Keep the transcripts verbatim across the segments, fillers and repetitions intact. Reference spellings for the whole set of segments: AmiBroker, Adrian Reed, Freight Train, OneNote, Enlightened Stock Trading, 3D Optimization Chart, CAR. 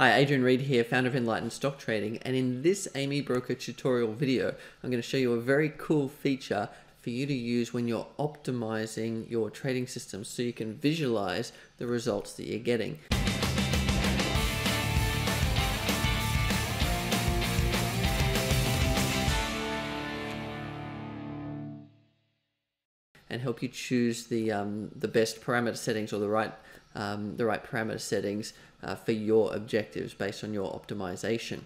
Hi, Adrian Reed here, founder of Enlightened Stock Trading, and in this AmiBroker tutorial video, I'm going to show you a very cool feature for you to use when you're optimizing your trading system so you can visualize the results that you're getting. And help you choose the um, the best parameter settings or the right um, the right parameter settings uh, for your objectives based on your optimization.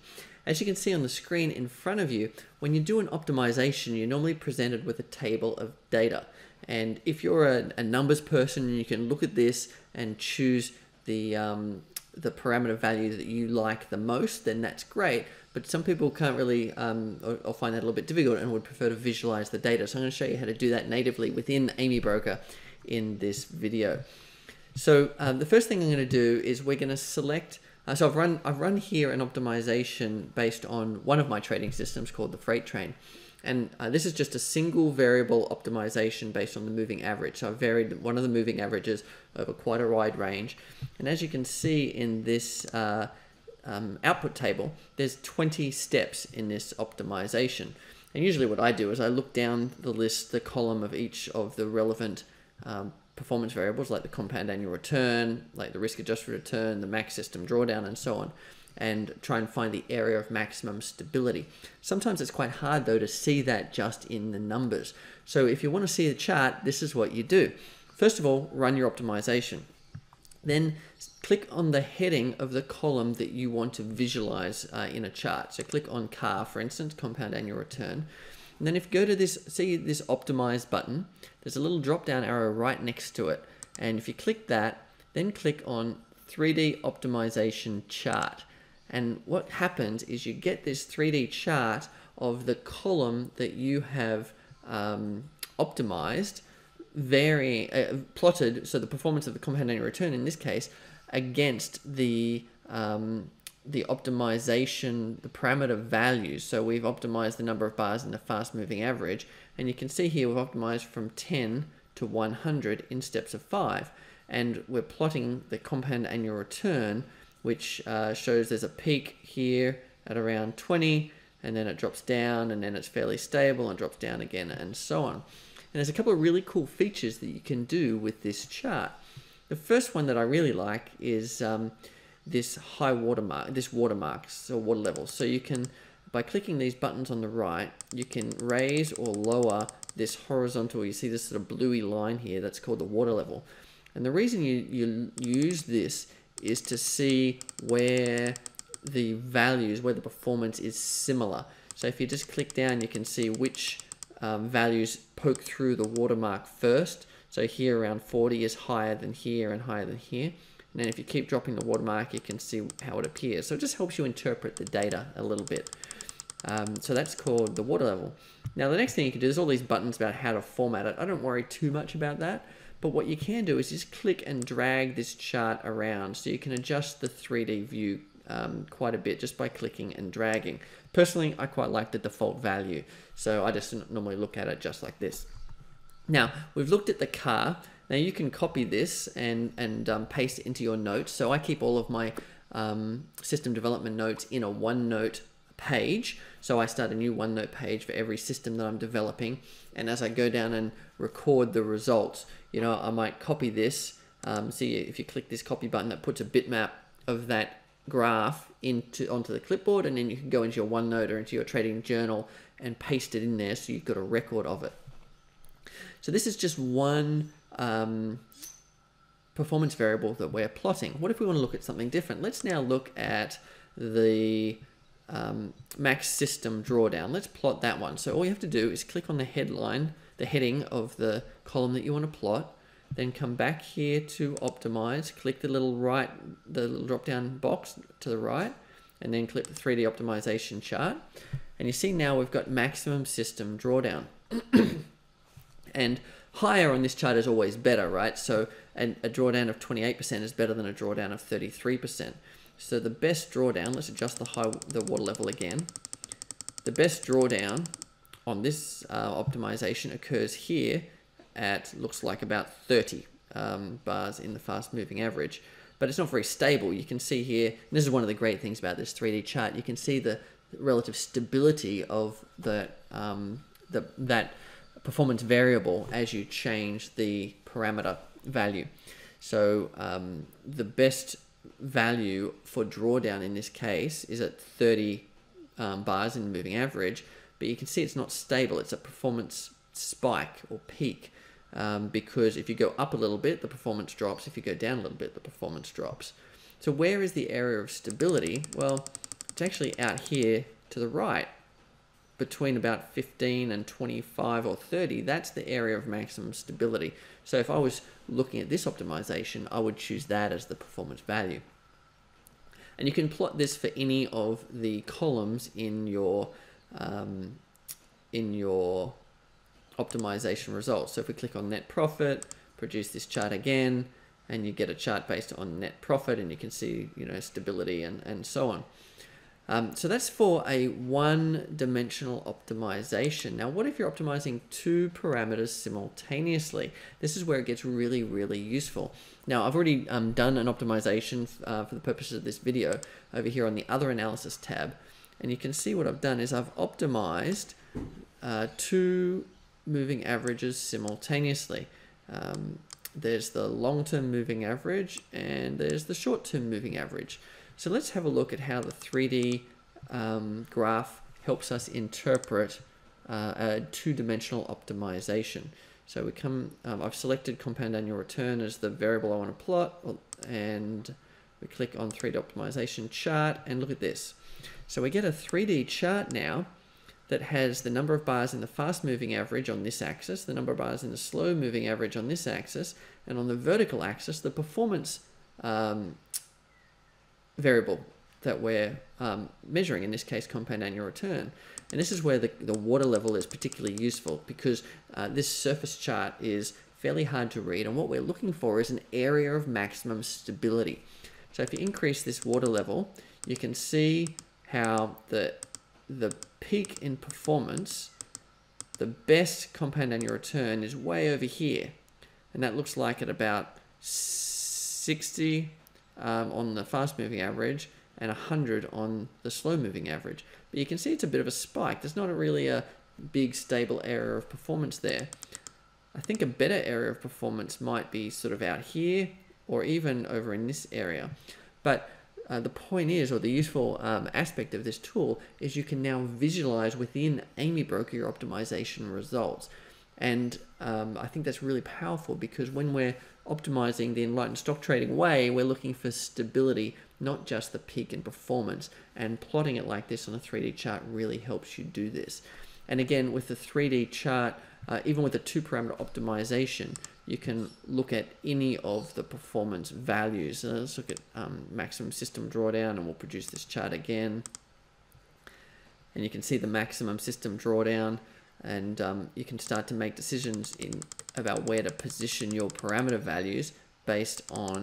As you can see on the screen in front of you, when you do an optimization, you're normally presented with a table of data. And if you're a, a numbers person, you can look at this and choose the um, the parameter value that you like the most, then that's great. But some people can't really, um, or, or find that a little bit difficult and would prefer to visualize the data. So I'm going to show you how to do that natively within AmiBroker in this video. So um, the first thing I'm going to do is we're going to select, uh, so I've run, I've run here an optimization based on one of my trading systems called the Freight Train. And uh, this is just a single variable optimization based on the moving average. So I've varied one of the moving averages over quite a wide range. And as you can see in this uh, um, output table, there's twenty steps in this optimization. And usually what I do is I look down the list, the column of each of the relevant um, performance variables, like the compound annual return, like the risk adjusted return, the max system drawdown, and so on, and try and find the area of maximum stability. Sometimes it's quite hard though to see that just in the numbers. So if you want to see the chart, this is what you do. First of all, run your optimization. Then click on the heading of the column that you want to visualize uh, in a chart. So click on C A R, for instance, compound annual return. And then if you go to this, see this optimize button, there's a little drop down arrow right next to it. And if you click that, then click on three D optimization chart. And what happens is you get this three D chart of the column that you have um, optimized, very uh, plotted, so the performance of the compound annual return in this case, against the um, the optimization, the parameter values. So we've optimized the number of bars in the fast moving average. And you can see here we've optimized from ten to one hundred in steps of five. And we're plotting the compound annual return, which uh, shows there's a peak here at around twenty, and then it drops down, and then it's fairly stable and drops down again, and so on. And there's a couple of really cool features that you can do with this chart. The first one that I really like is um, this high watermark, this watermarks or water levels. So you can, by clicking these buttons on the right, you can raise or lower this horizontal, you see this sort of bluey line here, that's called the water level. And the reason you, you use this is to see where the values, where the performance is similar. So if you just click down, you can see which um, values poke through the watermark first. So here around forty is higher than here and higher than here. And then if you keep dropping the watermark, you can see how it appears. So it just helps you interpret the data a little bit. Um, so that's called the water level. Now the next thing you can do, there's all these buttons about how to format it. I don't worry too much about that. But what you can do is just click and drag this chart around, so you can adjust the three D view um, quite a bit just by clicking and dragging. Personally, I quite like the default value, so I just normally look at it just like this. Now, we've looked at the C A R. Now you can copy this and, and um, paste it into your notes. So I keep all of my um, system development notes in a OneNote page. So I start a new OneNote page for every system that I'm developing. And as I go down and record the results, you know, I might copy this. Um, see, if you click this copy button, that puts a bitmap of that graph into onto the clipboard, and then you can go into your OneNote or into your trading journal and paste it in there, so you've got a record of it. So this is just one um, performance variable that we're plotting. What if we want to look at something different? Let's now look at the Um, max system drawdown. Let's plot that one. So all you have to do is click on the headline, the heading of the column that you want to plot, then come back here to optimize, click the little right, the little drop down box to the right, and then click the three D optimization chart. And you see now we've got maximum system drawdown. And higher on this chart is always better, right? So and a drawdown of twenty-eight percent is better than a drawdown of thirty-three percent. So the best drawdown, let's adjust the high, the water level again. The best drawdown on this uh, optimization occurs here at, looks like about thirty um, bars in the fast moving average. but it's not very stable. You can see here, and this is one of the great things about this three D chart, you can see the relative stability of the, um, the that performance variable as you change the parameter value. So um, the best value for drawdown in this case is at thirty um, bars in moving average, but you can see it's not stable. It's a performance spike or peak, um, because if you go up a little bit, the performance drops. If you go down a little bit, the performance drops. So where is the area of stability? Well, it's actually out here to the right, between about fifteen and twenty-five or thirty. That's the area of maximum stability. So if I was looking at this optimization, I would choose that as the performance value. And you can plot this for any of the columns in your um, in your optimization results. So if we click on net profit, produce this chart again, and you get a chart based on net profit, and you can see, you know, stability and, and so on. Um, so that's for a one-dimensional optimization. Now, what if you're optimizing two parameters simultaneously? This is where it gets really, really useful. Now, I've already um, done an optimization uh, for the purposes of this video over here on the Other Analysis tab. And you can see what I've done is I've optimized uh, two moving averages simultaneously. Um, there's the long-term moving average and there's the short-term moving average. So let's have a look at how the three D um, graph helps us interpret uh, a two-dimensional optimization. So we come, um, I've selected compound annual return as the variable I want to plot, and we click on three D optimization chart, and look at this. So we get a three D chart now that has the number of bars in the fast-moving average on this axis, the number of bars in the slow-moving average on this axis, and on the vertical axis, the performance um, variable that we're um, measuring, in this case compound annual return. And this is where the, the water level is particularly useful, because uh, this surface chart is fairly hard to read, and what we're looking for is an area of maximum stability. So if you increase this water level, you can see how the, the peak in performance, the best compound annual return, is way over here, and that looks like at about sixty Um, on the fast-moving average and one hundred on the slow-moving average. But you can see it's a bit of a spike. There's not a really a big stable area of performance there. I think a better area of performance might be sort of out here or even over in this area. But uh, the point is, or the useful um, aspect of this tool, is you can now visualize within AmiBroker your optimization results. And um, I think that's really powerful, because when we're optimizing the Enlightened Stock Trading way, we're looking for stability, not just the peak in performance. And plotting it like this on a three D chart really helps you do this. And again, with the three D chart, uh, even with the two-parameter optimization, you can look at any of the performance values. So let's look at um, maximum system drawdown, and we'll produce this chart again. And you can see the maximum system drawdown. And um, you can start to make decisions in about where to position your parameter values based on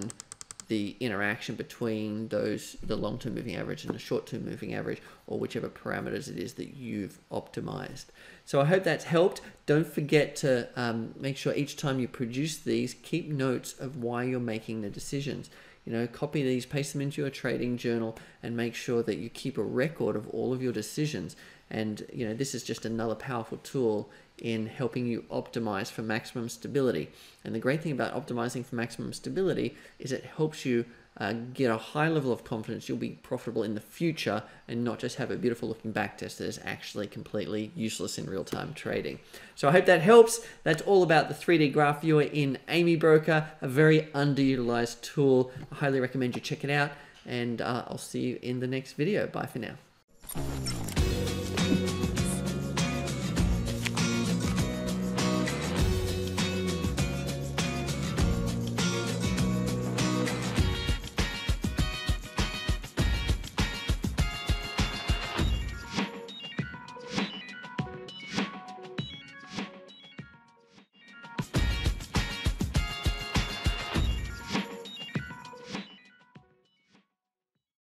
the interaction between those, the long-term moving average and the short-term moving average, or whichever parameters it is that you've optimized. So I hope that's helped. Don't forget to um, make sure each time you produce these, keep notes of why you're making the decisions. You know, copy these, paste them into your trading journal, and make sure that you keep a record of all of your decisions. And, you know, this is just another powerful tool in helping you optimize for maximum stability. And the great thing about optimizing for maximum stability is it helps you uh, get a high level of confidence you'll be profitable in the future, and not just have a beautiful looking back test that is actually completely useless in real-time trading. So I hope that helps. That's all about the three D graph viewer in AmiBroker, a very underutilized tool. I highly recommend you check it out, and uh, I'll see you in the next video. Bye for now.